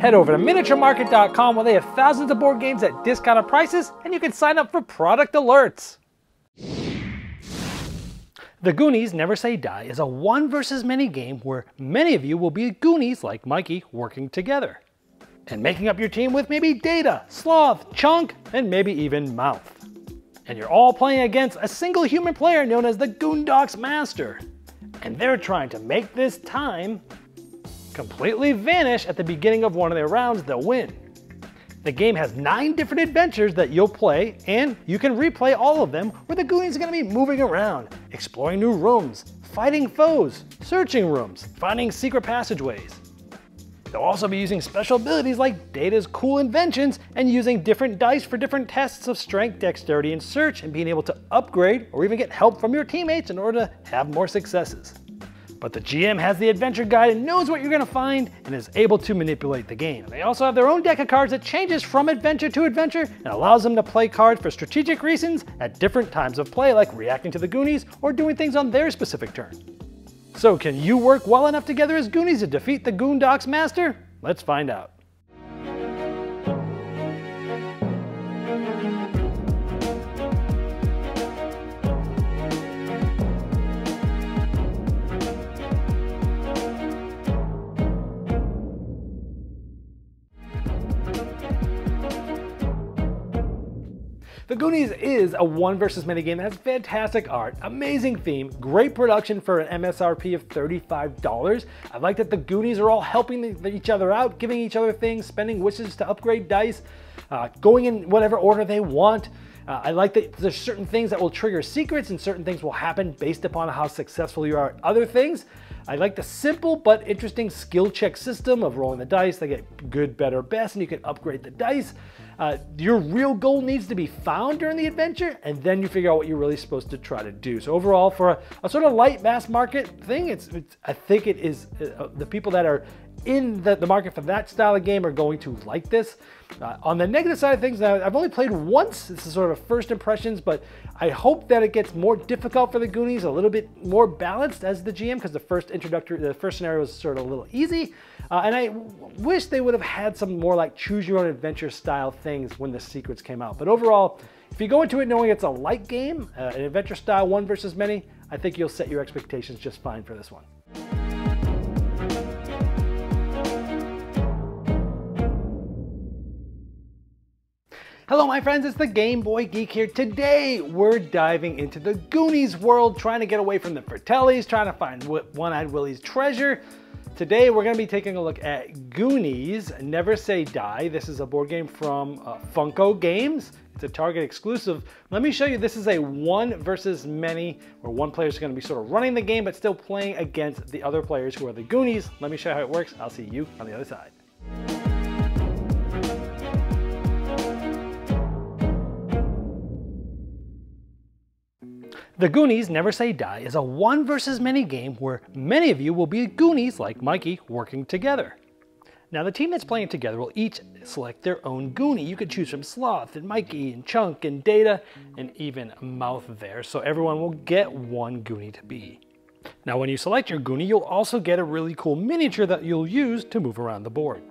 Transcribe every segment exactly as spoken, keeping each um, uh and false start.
Head over to miniature market dot com where they have thousands of board games at discounted prices, and you can sign up for product alerts. The Goonies Never Say Die is a one versus many game where many of you will be Goonies like Mikey working together and making up your team with maybe Data, Sloth, Chunk, and maybe even Mouth. And you're all playing against a single human player known as the Goondocks Master. And they're trying to make this time completely vanish at the beginning of one of their rounds, they'll win. The game has nine different adventures that you'll play, and you can replay all of them where the Goonies are going to be moving around, exploring new rooms, fighting foes, searching rooms, finding secret passageways. They'll also be using special abilities like Data's cool inventions and using different dice for different tests of strength, dexterity, and search, and being able to upgrade or even get help from your teammates in order to have more successes. But the G M has the adventure guide and knows what you're going to find and is able to manipulate the game. They also have their own deck of cards that changes from adventure to adventure and allows them to play cards for strategic reasons at different times of play, like reacting to the Goonies or doing things on their specific turn. So can you work well enough together as Goonies to defeat the Goondocks Master? Let's find out. The Goonies is a one versus many game that has fantastic art, amazing theme, great production for an M S R P of thirty-five dollars. I like that the Goonies are all helping each other out, giving each other things, spending wishes to upgrade dice, uh, going in whatever order they want. Uh, I like that there's certain things that will trigger secrets and certain things will happen based upon how successful you are at other things. I like the simple but interesting skill check system of rolling the dice. They get good, better, best, and you can upgrade the dice. Uh, your real goal needs to be found during the adventure, and then you figure out what you're really supposed to try to do. So overall, for a, a sort of light mass market thing, it's, it's I think it is uh, the people that are in the, the market for that style of game are going to like this. Uh, on the negative side of things, I've only played once. This is sort of first impressions, but I hope that it gets more difficult for the Goonies, a little bit more balanced as the G M, because the first introductory, the first scenario was sort of a little easy. Uh, and I wish they would have had some more like choose your own adventure style things when the secrets came out. But overall, if you go into it knowing it's a light game, uh, an adventure style one versus many, I think you'll set your expectations just fine for this one. Hello my friends, it's the Game Boy Geek here. Today we're diving into the Goonies world, trying to get away from the Fratellis, trying to find One-Eyed Willie's treasure. Today we're going to be taking a look at Goonies Never Say Die. This is a board game from uh, Funko Games. It's a Target exclusive. Let me show you, this is a one versus many, where one player is going to be sort of running the game but still playing against the other players who are the Goonies. Let me show you how it works. I'll see you on the other side. The Goonies Never Say Die is a one versus many game where many of you will be Goonies like Mikey working together. Now the team that's playing together will each select their own Goonie. You can choose from Sloth and Mikey and Chunk and Data and even Mouth there, so everyone will get one Goonie to be. Now when you select your Goonie, you'll also get a really cool miniature that you'll use to move around the board.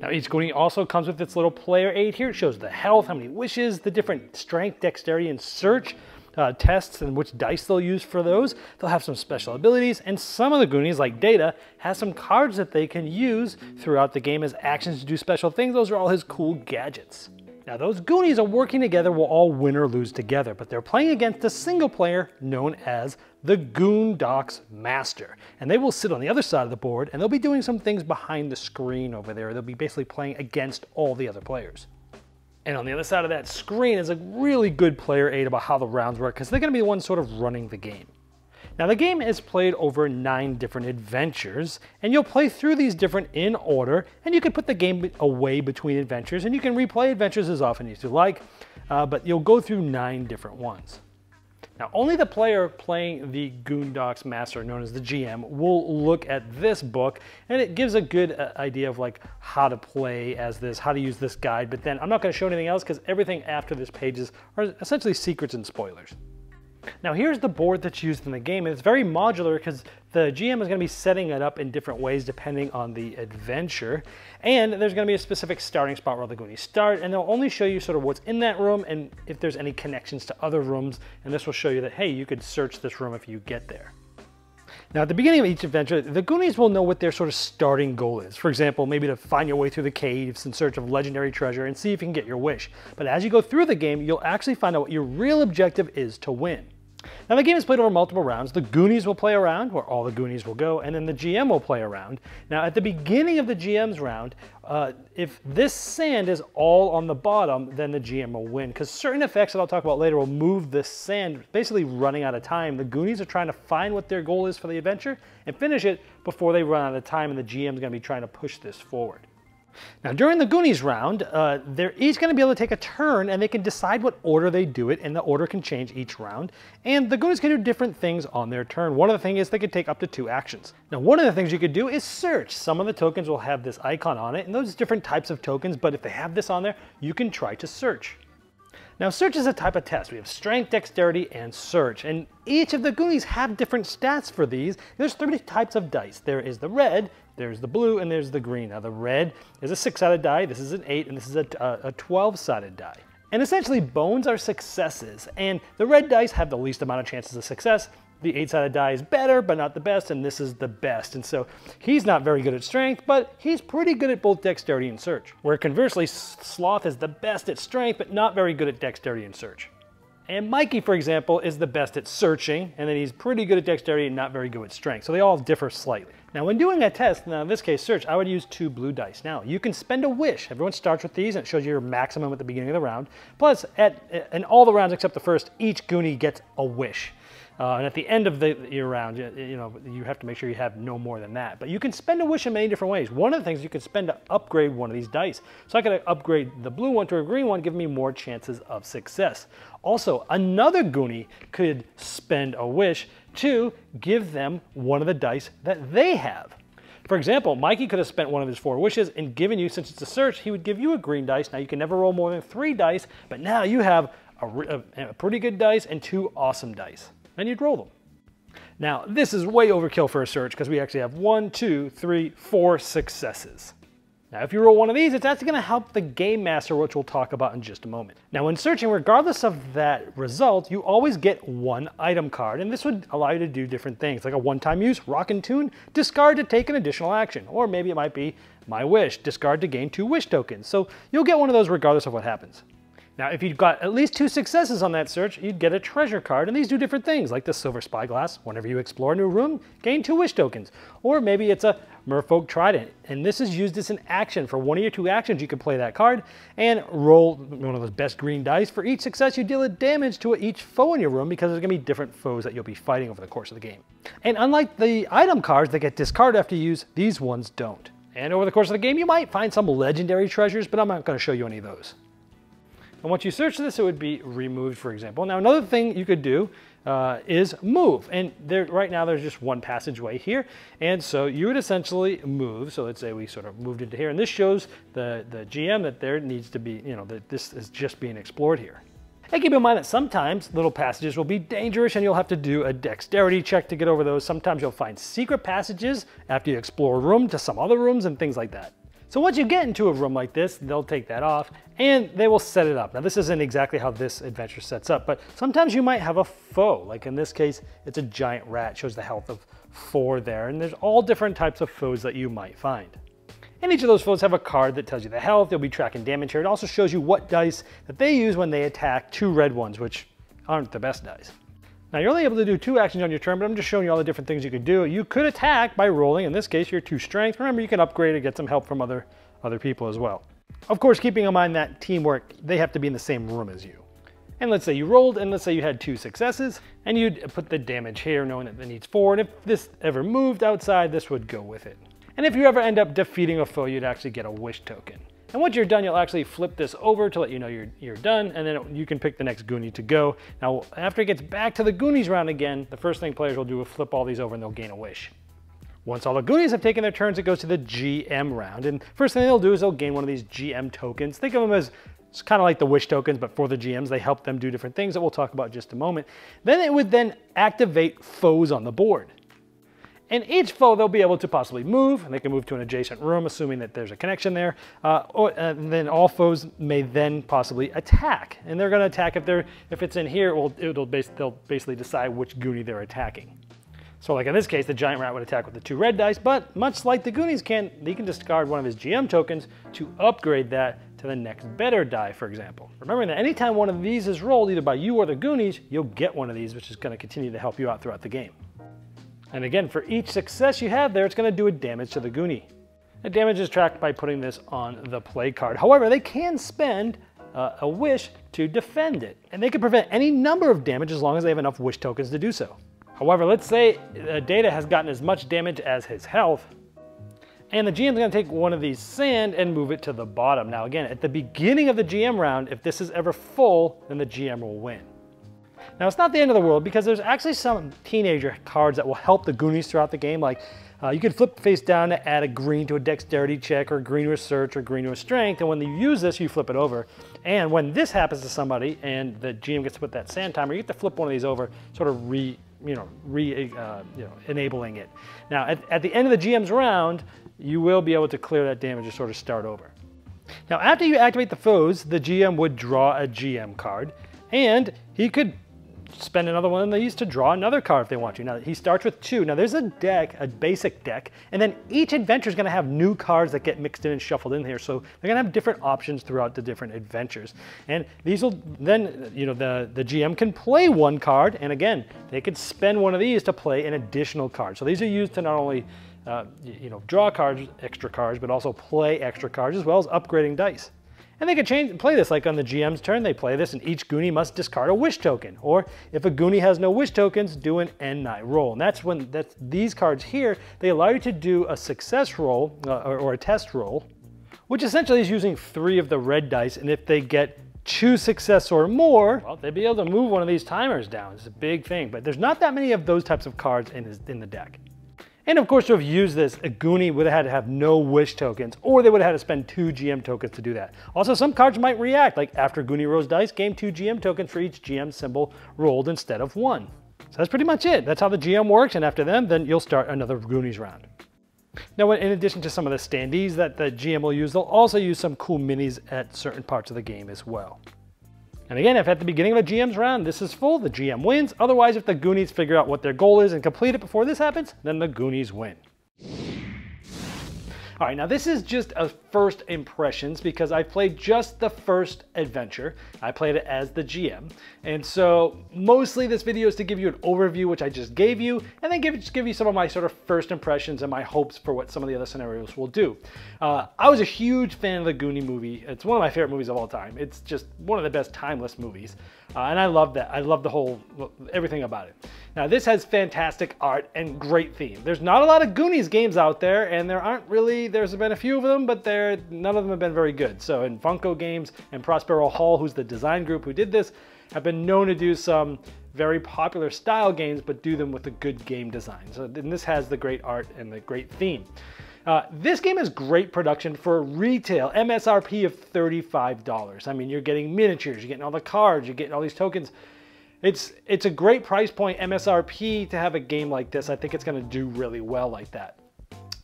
Now each Goonie also comes with its little player aid here. It shows the health, how many wishes, the different strength, dexterity, and search Uh, tests and which dice they'll use for those. They'll have some special abilities, and some of the Goonies, like Data, has some cards that they can use throughout the game as actions to do special things. Those are all his cool gadgets. Now those Goonies are working together, will all win or lose together, but they're playing against a single player known as the Goondocks Master. And they will sit on the other side of the board, and they'll be doing some things behind the screen over there. They'll be basically playing against all the other players. And on the other side of that screen is a really good player aid about how the rounds work, because they're going to be the ones sort of running the game. Now the game is played over nine different adventures, and you'll play through these different in order, and you can put the game away between adventures, and you can replay adventures as often as you like, uh, but you'll go through nine different ones. Now only the player playing the Goondocks Master, known as the G M, will look at this book, and it gives a good uh, idea of like how to play as this, how to use this guide, but then I'm not going to show anything else because everything after this page is, are essentially secrets and spoilers. Now here's the board that's used in the game, and it's very modular because the G M is going to be setting it up in different ways depending on the adventure. And there's going to be a specific starting spot where the Goonies start, and they'll only show you sort of what's in that room and if there's any connections to other rooms, and this will show you that, hey, you could search this room if you get there. Now at the beginning of each adventure, the Goonies will know what their sort of starting goal is. For example, maybe to find your way through the caves in search of legendary treasure and see if you can get your wish. But as you go through the game, you'll actually find out what your real objective is to win. Now the game is played over multiple rounds. The Goonies will play a round, where all the Goonies will go, and then the G M will play a round. Now at the beginning of the G M's round, uh, if this sand is all on the bottom, then the G M will win, because certain effects that I'll talk about later will move this sand, basically running out of time. The Goonies are trying to find what their goal is for the adventure and finish it before they run out of time, and the G M is going to be trying to push this forward. Now during the Goonies round, uh, they're each going to be able to take a turn, and they can decide what order they do it, and the order can change each round. And the Goonies can do different things on their turn. One of the things is they could take up to two actions. Now one of the things you could do is search. Some of the tokens will have this icon on it, and those different types of tokens, but if they have this on there, you can try to search. Now search is a type of test. We have strength, dexterity, and search, and each of the Goonies have different stats for these. There's three types of dice. There is the red, there's the blue, and there's the green. Now the red is a six-sided die, this is an eight, and this is a twelve-sided die. And essentially bones are successes, and the red dice have the least amount of chances of success. The eight-sided die is better, but not the best, and this is the best. And so he's not very good at strength, but he's pretty good at both dexterity and search. Where conversely, Sloth is the best at strength, but not very good at dexterity and search. And Mikey, for example, is the best at searching, and then he's pretty good at dexterity and not very good at strength. So they all differ slightly. Now when doing a test, now in this case search, I would use two blue dice. Now you can spend a wish. Everyone starts with these, and it shows you your maximum at the beginning of the round. Plus, at, in all the rounds except the first, each Goonie gets a wish. Uh, and at the end of the, your round, you, you know, you have to make sure you have no more than that. But you can spend a wish in many different ways. One of the things you can spend to upgrade one of these dice. So I could upgrade the blue one to a green one, giving me more chances of success. Also, another Goonie could spend a wish to give them one of the dice that they have. For example, Mikey could have spent one of his four wishes and given you, since it's a search, he would give you a green dice. Now you can never roll more than three dice, but now you have a, a, a pretty good dice and two awesome dice. And you'd roll them. Now, this is way overkill for a search because we actually have one, two, three, four successes. Now, if you roll one of these, it's actually going to help the Game Master, which we'll talk about in just a moment. Now, when searching, regardless of that result, you always get one item card, and this would allow you to do different things, like a one-time use, rock and tune, discard to take an additional action, or maybe it might be my wish, discard to gain two wish tokens. So you'll get one of those regardless of what happens. Now, if you've got at least two successes on that search, you'd get a treasure card, and these do different things, like the silver spyglass. Whenever you explore a new room, gain two wish tokens. Or maybe it's a merfolk trident, and this is used as an action. For one of your two actions, you can play that card and roll one of those best green dice. For each success, you deal a damage to each foe in your room, because there's going to be different foes that you'll be fighting over the course of the game. And unlike the item cards that get discarded after you use, these ones don't. And over the course of the game, you might find some legendary treasures, but I'm not going to show you any of those. And once you search this, it would be removed, for example. Now, another thing you could do uh, is move. And there, right now, there's just one passageway here. And so you would essentially move. So let's say we sort of moved into here. And this shows the, the G M that there needs to be, you know, that this is just being explored here. And keep in mind that sometimes little passages will be dangerous and you'll have to do a dexterity check to get over those. Sometimes you'll find secret passages after you explore a room to some other rooms and things like that. So once you get into a room like this, they'll take that off and they will set it up. Now this isn't exactly how this adventure sets up, but sometimes you might have a foe. Like in this case, it's a giant rat. It shows the health of four there, and there's all different types of foes that you might find. And each of those foes have a card that tells you the health. You'll be tracking damage here. It also shows you what dice that they use when they attack, two red ones, which aren't the best dice. Now you're only able to do two actions on your turn, but I'm just showing you all the different things you could do. You could attack by rolling, in this case, your two strengths. Remember, you can upgrade and get some help from other, other people as well. Of course, keeping in mind that teamwork, they have to be in the same room as you. And let's say you rolled, and let's say you had two successes, and you'd put the damage here, knowing that it needs four, and if this ever moved outside, this would go with it. And if you ever end up defeating a foe, you'd actually get a wish token. And once you're done, you'll actually flip this over to let you know you're, you're done, and then it, you can pick the next Goonie to go. Now, after it gets back to the Goonies round again, the first thing players will do is flip all these over and they'll gain a wish. Once all the Goonies have taken their turns, it goes to the G M round. And first thing they'll do is they'll gain one of these G M tokens. Think of them as It's kind of like the wish tokens, but for the G Ms, they help them do different things that we'll talk about in just a moment. Then it would then activate foes on the board. And each foe they'll be able to possibly move, and they can move to an adjacent room, assuming that there's a connection there. Uh, or, and then all foes may then possibly attack, and they're going to attack if they're if it's in here. It'll, it'll base, they'll basically decide which Goonie they're attacking. So, like in this case, the giant rat would attack with the two red dice, but much like the Goonies can, he can discard one of his G M tokens to upgrade that to the next better die, for example. Remembering that anytime one of these is rolled, either by you or the Goonies, you'll get one of these, which is going to continue to help you out throughout the game. And again, for each success you have there, it's going to do a damage to the Goonie. The damage is tracked by putting this on the play card. However, they can spend uh, a wish to defend it, and they can prevent any number of damage as long as they have enough wish tokens to do so. However, let's say uh, Data has gotten as much damage as his health, and the G M's going to take one of these sand and move it to the bottom. Now again, at the beginning of the G M round, if this is ever full, then the G M will win. Now, it's not the end of the world, because there's actually some teenager cards that will help the Goonies throughout the game. Like uh, you can flip face down to add a green to a dexterity check, or green to a search, or green to a strength. And when you use this, you flip it over. And when this happens to somebody and the G M gets to put that sand timer, you get to flip one of these over, sort of re, you know, re, uh, you know, enabling it. Now, at, at the end of the G M's round, you will be able to clear that damage and sort of start over. Now, after you activate the foes, the G M would draw a G M card, and he could spend another one of these to draw another card if they want to. Now, he starts with two. Now, there's a deck, a basic deck, and then each adventure is going to have new cards that get mixed in and shuffled in here. So they're going to have different options throughout the different adventures. And these will then, you know, the, the G M can play one card, and again, they could spend one of these to play an additional card. So these are used to not only, uh, you know, draw cards, extra cards, but also play extra cards, as well as upgrading dice. And they can change, play this, like on the G M's turn, they play this, and each Goonie must discard a wish token. Or if a Goonie has no wish tokens, do an N nine roll. And that's when that's, these cards here, they allow you to do a success roll, uh, or, or a test roll, which essentially is using three of the red dice. And if they get two success or more, well, they'd be able to move one of these timers down. It's a big thing, but there's not that many of those types of cards in, his, in the deck. And of course, to have used this, a Goonie would have had to have no wish tokens, or they would have had to spend two G M tokens to do that. Also, some cards might react, like after Goonie rolls dice, game two G M tokens for each G M symbol rolled instead of one. So that's pretty much it. That's how the G M works, and after them, then you'll start another Goonies round. Now, in addition to some of the standees that the G M will use, they'll also use some cool minis at certain parts of the game as well. And again, if at the beginning of a G M's round this is full, the G M wins. Otherwise, if the Goonies figure out what their goal is and complete it before this happens, then the Goonies win. All right, now this is just a first impressions, because I played just the first adventure. I played it as the G M. And so mostly this video is to give you an overview, which I just gave you, and then give, just give you some of my sort of first impressions and my hopes for what some of the other scenarios will do. Uh, I was a huge fan of the Goonie movie. It's one of my favorite movies of all time. It's just one of the best timeless movies. Uh, and I love that. I love the whole, everything about it. Now, this has fantastic art and great theme. There's not a lot of Goonies games out there, and there aren't really, there's been a few of them, but they're, none of them have been very good. So, in Funko Games and Prospero Hall, who's the design group who did this, have been known to do some very popular style games, but do them with a good game design. So, and this has the great art and the great theme. Uh, this game is great production for retail, M S R P of thirty-five dollars. I mean, you're getting miniatures, you're getting all the cards, you're getting all these tokens. It's, it's a great price point, M S R P, to have a game like this. I think it's going to do really well like that.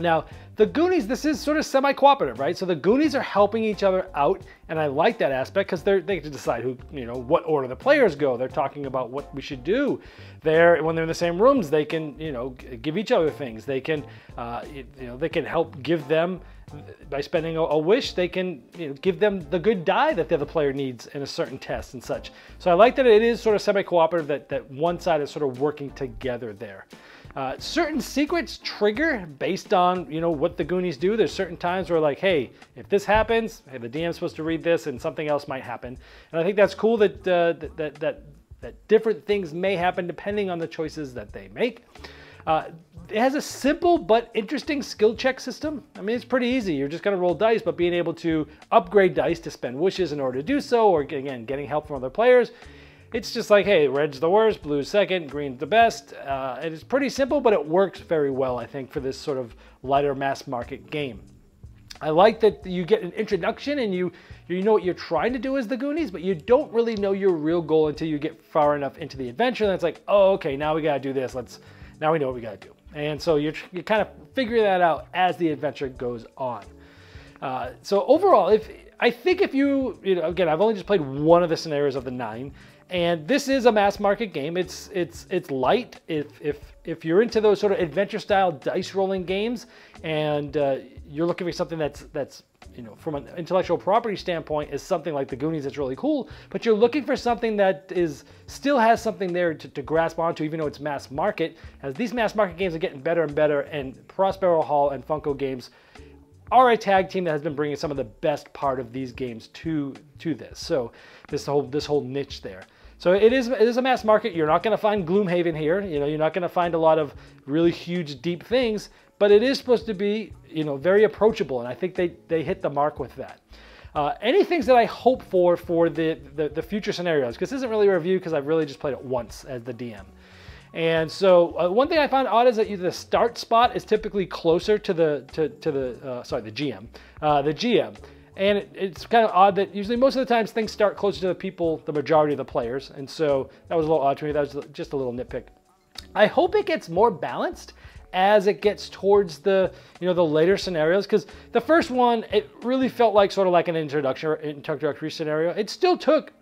Now, the Goonies, this is sort of semi-cooperative, right? So the Goonies are helping each other out, and I like that aspect, because they get to decide who, you know, what order the players go. They're talking about what we should do. They're, when they're in the same rooms, they can, you know, give each other things. They can, uh, you know, they can help give them, by spending a, a wish, they can, you know, give them the good die that the other player needs in a certain test and such. So I like that it is sort of semi-cooperative, that, that one side is sort of working together there. Uh, certain secrets trigger based on, you know, what the Goonies do. There's certain times where, like, hey, if this happens, hey, the D M's supposed to read this, and something else might happen. And I think that's cool that uh, that, that that that different things may happen depending on the choices that they make. Uh, it has a simple but interesting skill check system. I mean, it's pretty easy. You're just going to roll dice, but being able to upgrade dice to spend wishes in order to do so, or again, getting help from other players. It's just like, hey, red's the worst, blue's second, green's the best. Uh, it's pretty simple, but it works very well, I think, for this sort of lighter mass market game. I like that you get an introduction and you you know what you're trying to do as the Goonies, but you don't really know your real goal until you get far enough into the adventure. And it's like, oh, okay, now we gotta do this. Let's now we know what we gotta do. And so you're you kind of figure that out as the adventure goes on. Uh, so overall, if I think if you you know again, I've only just played one of the scenarios of the nine, and this is a mass market game. It's it's it's light. If if if you're into those sort of adventure style dice rolling games and uh, you're looking for something that's, that's you know, from an intellectual property standpoint, is something like the Goonies that's really cool, but you're looking for something that is still has something there to, to grasp onto, even though it's mass market, as these mass market games are getting better and better, and Prospero Hall and Funko Games are a tag team that has been bringing some of the best part of these games to, to this. So this whole, this whole niche there. So it is, it is a mass market. You're not going to find Gloomhaven here. You know, you're not going to find a lot of really huge, deep things, but it is supposed to be, you know, very approachable, and I think they, they hit the mark with that. Uh, any things that I hope for for the, the, the future scenarios, because this isn't really a review because I've really just played it once as the D M. And so uh, one thing I found odd is that the start spot is typically closer to the, to, to the uh, sorry, the G M. Uh, the G M. And it, it's kind of odd that usually most of the times things start closer to the people, the majority of the players. And so that was a little odd to me. That was just a little nitpick. I hope it gets more balanced as it gets towards the, you know, the later scenarios, because the first one, it really felt like sort of like an introduction or introductory scenario. It still took,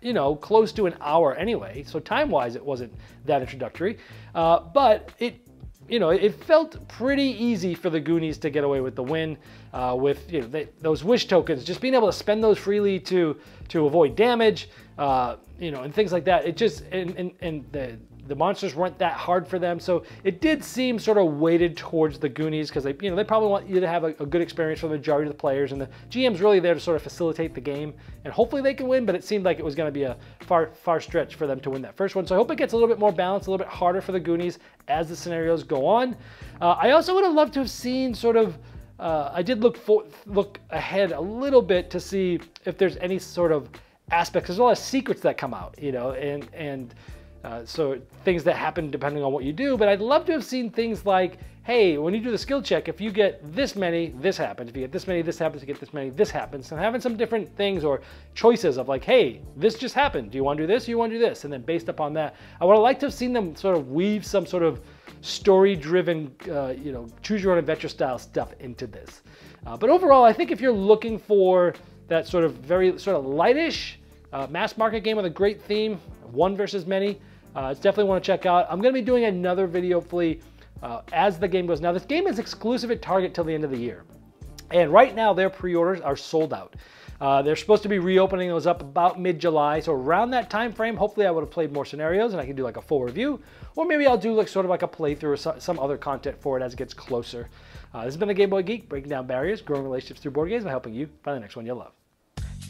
you know, close to an hour anyway, so time-wise it wasn't that introductory, uh, but it, you know, it felt pretty easy for the Goonies to get away with the win, uh, with, you know, they, those wish tokens, just being able to spend those freely to to avoid damage, uh, you know, and things like that. It just, and, and, and the The monsters weren't that hard for them, so it did seem sort of weighted towards the Goonies because they, you know, they probably want you to have a, a good experience for the majority of the players, and the G M's really there to sort of facilitate the game, and hopefully they can win. But it seemed like it was going to be a far, far stretch for them to win that first one. So I hope it gets a little bit more balanced, a little bit harder for the Goonies as the scenarios go on. Uh, I also would have loved to have seen sort of. Uh, I did look for, look ahead a little bit to see if there's any sort of aspects. There's a lot of secrets that come out, you know, and and. Uh, so things that happen depending on what you do, but I'd love to have seen things like, hey, when you do the skill check, if you get this many, this happens. If you get this many, this happens. If you get this many, this happens. And having some different things or choices of like, hey, this just happened. Do you want to do this? Or you want to do this? And then based upon that, I would have liked to have seen them sort of weave some sort of story-driven, uh, you know, choose-your-own-adventure style stuff into this. Uh, but overall, I think if you're looking for that sort of very sort of lightish uh, mass market game with a great theme, one versus many. Uh, it's definitely one to check out. I'm going to be doing another video, hopefully, uh, as the game goes. Now, this game is exclusive at Target till the end of the year. And right now, their pre-orders are sold out. Uh, they're supposed to be reopening those up about mid-July. So around that time frame, hopefully I would have played more scenarios and I can do like a full review. Or maybe I'll do like sort of like a playthrough or so, some other content for it as it gets closer. Uh, this has been the Game Boy Geek, breaking down barriers, growing relationships through board games, and helping you find the next one you love.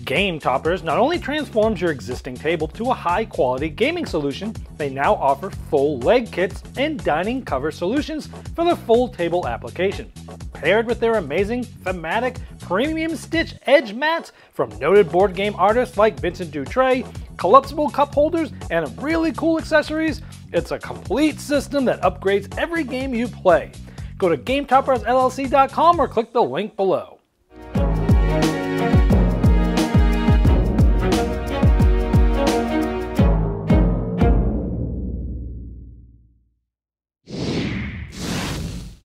Game Toppers not only transforms your existing table to a high-quality gaming solution, they now offer full leg kits and dining cover solutions for the full table application. Paired with their amazing, thematic, premium stitch edge mats from noted board game artists like Vincent Dutre, collapsible cup holders, and really cool accessories, it's a complete system that upgrades every game you play. Go to Game Toppers L L C dot com or click the link below.